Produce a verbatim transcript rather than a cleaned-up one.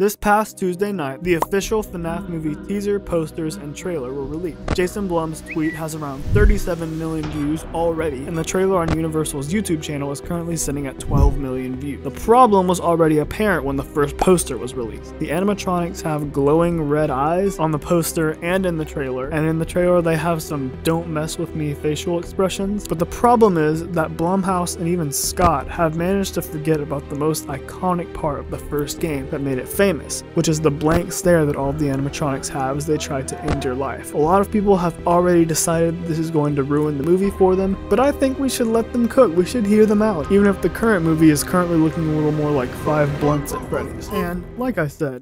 This past Tuesday night, the official FNAF movie teaser, posters, and trailer were released. Jason Blum's tweet has around thirty-seven million views already, and the trailer on Universal's YouTube channel is currently sitting at twelve million views. The problem was already apparent when the first poster was released. The animatronics have glowing red eyes on the poster and in the trailer, and in the trailer they have some "don't mess with me" facial expressions. But the problem is that Blumhouse and even Scott have managed to forget about the most iconic part of the first game that made it famous. Famous, which is the blank stare that all of the animatronics have as they try to end your life. A lot of people have already decided this is going to ruin the movie for them, but I think we should let them cook. We should hear them out, even if the current movie is currently looking a little more like Five Nights at Freddy's. And, like I said,